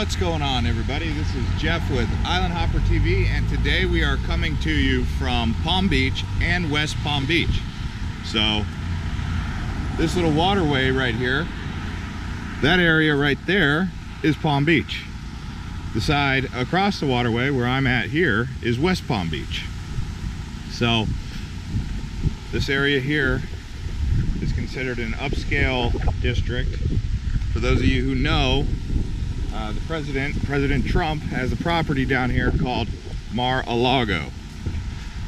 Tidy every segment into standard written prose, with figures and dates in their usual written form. What's going on, everybody? This is Jeff with Island Hopper TV, and today we are coming to you from Palm Beach and West Palm Beach. So this little waterway right here, that area right there is Palm Beach. The side across the waterway where I'm at here is West Palm Beach. So this area here is considered an upscale district. For those of you who know, the President Trump has a property down here called Mar-a-Lago.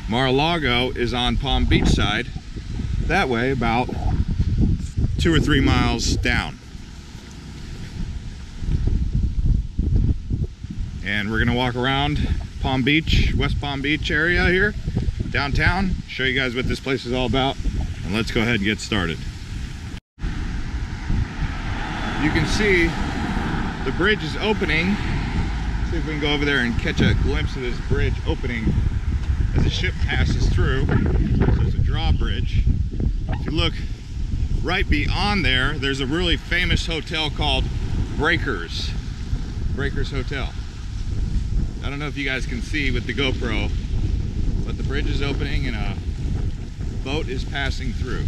Mar-a-Lago is on Palm Beach side, that way about 2 or 3 miles down. And we're gonna walk around Palm Beach, West Palm Beach area here, downtown, show you guys what this place is all about, and let's go ahead and get started. You can see the bridge is opening. Let's see if we can go over there and catch a glimpse of this bridge opening as the ship passes through. So it's a drawbridge. If you look right beyond there, there's a really famous hotel called Breakers. Breakers Hotel. I don't know if you guys can see with the GoPro, but the bridge is opening and a boat is passing through.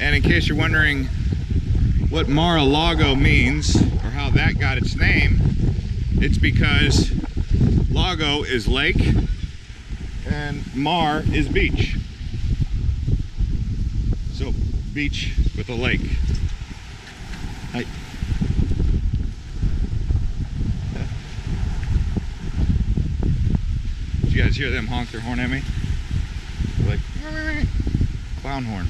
And in case you're wondering what Mar-a-Lago means or how that got its name, it's because lago is lake and mar is beach. So beach with a lake. Hi. Did you guys hear them honk their horn at me? They're like clown horn.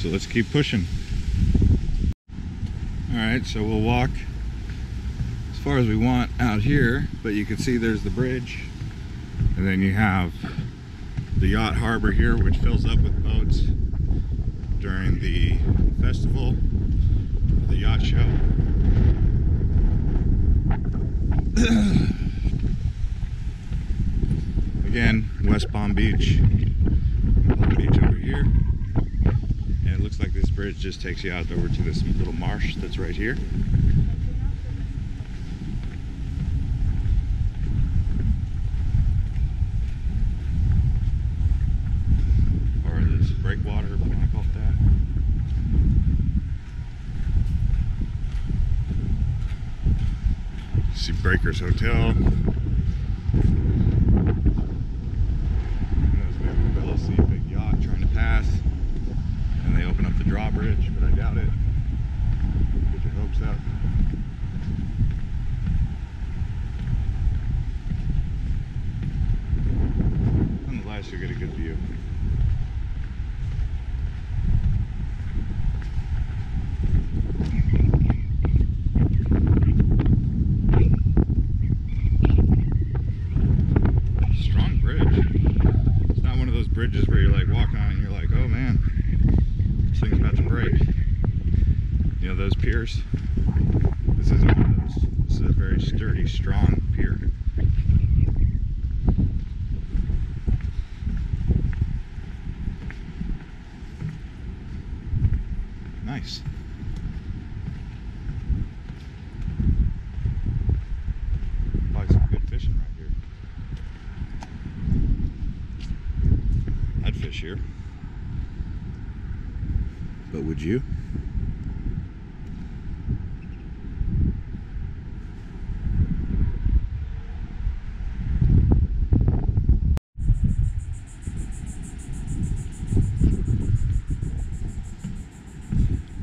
So let's keep pushing. All right, so we'll walk as far as we want out here, but you can see there's the bridge. And then you have the yacht harbor here, which fills up with boats during the festival, the yacht show. Again, West Palm Beach. Palm Beach over here. It looks like this bridge just takes you out over to this little marsh that's right here. Or this breakwater, if you want to call it that. See Breakers Hotel. Drawbridge, but I doubt it. Get your hopes up. Nonetheless, you'll get a good view. Strong bridge. It's not one of those bridges where you like walk on and you're like, oh man, this thing's about to break. You know those piers? This isn't one of those. This is a very sturdy, strong pier. Nice. Probably some good fishing right here. I'd fish here. But would you?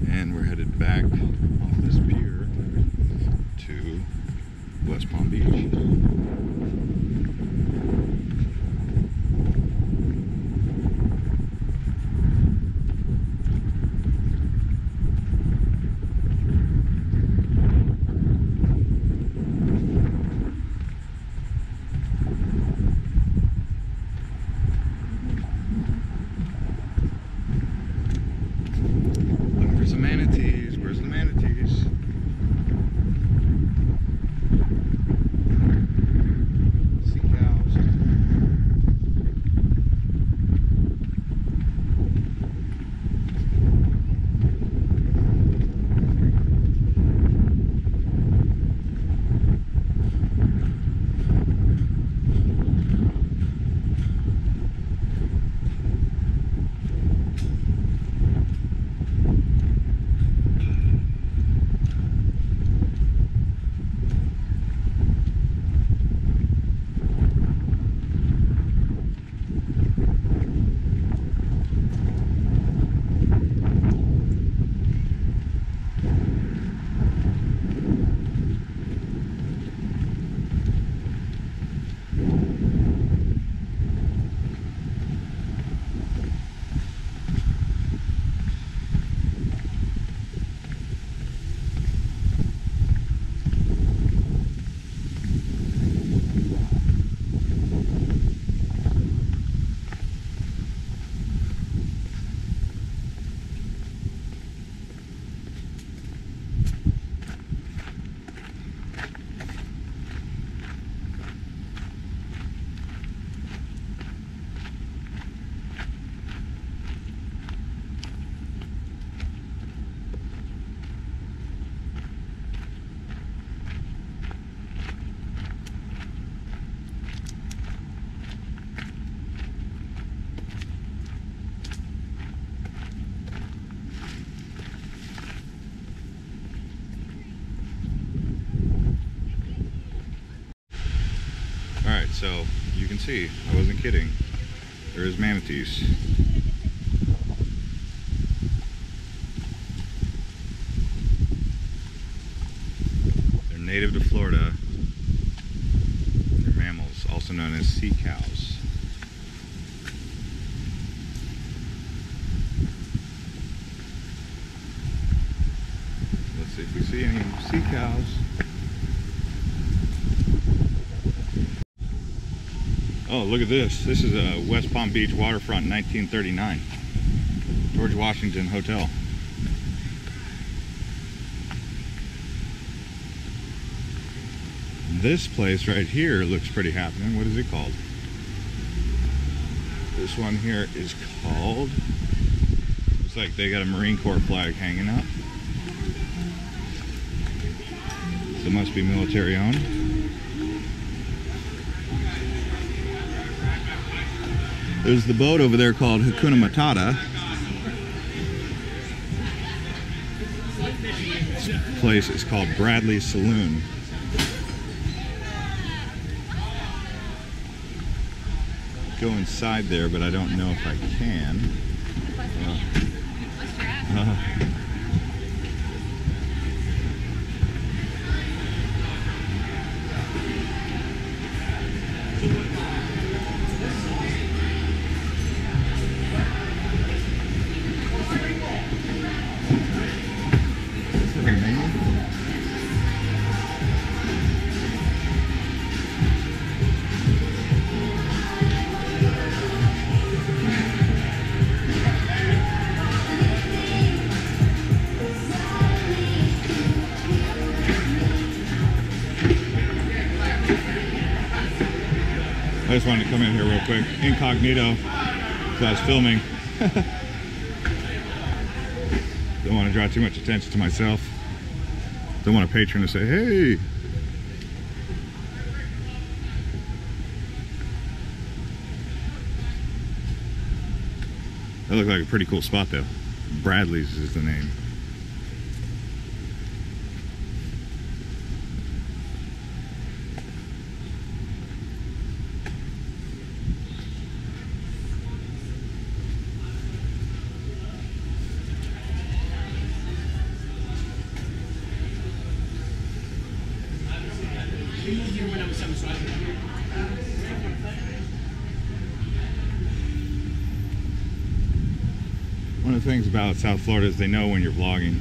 And we're headed back off this pier to West Palm Beach. So you can see, I wasn't kidding. There is manatees. They're native to Florida. They're mammals, also known as sea cows. Let's see if we see any sea cows. Oh, look at this. This is a West Palm Beach waterfront 1939. George Washington Hotel. This place right here looks pretty happening. What is it called? This one here is called... Looks like they got a Marine Corps flag hanging up. So it must be military owned. There's the boat over there called Hakuna Matata. This place is called Bradley Saloon. Go inside there, but I don't know if I can. I just wanted to come in here real quick, incognito, because I was filming. Don't want to draw too much attention to myself. Don't want a patron to say, hey. That looked like a pretty cool spot though. Bradley's is the name. One of the things about South Florida is they know when you're vlogging.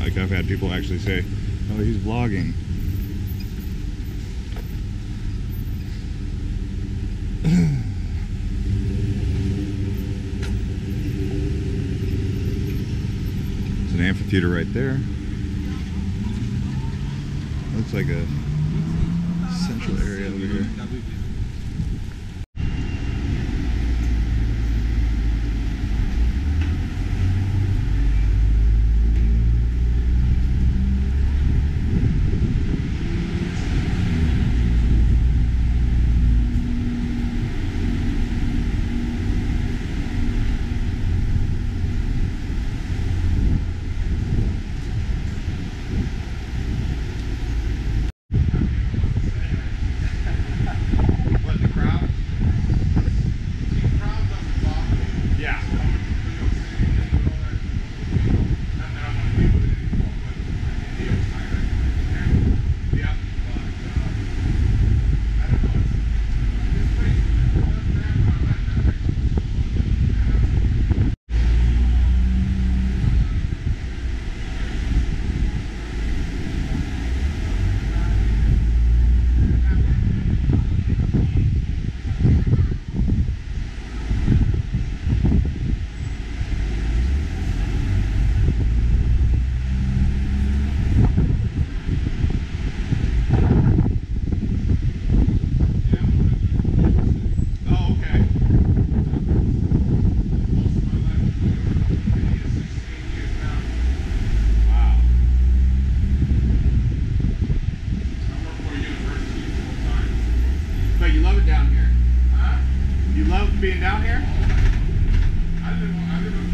Like I've had people actually say, oh, he's vlogging. It's an amphitheater right there. Looks like a central area over here. being down here. I live on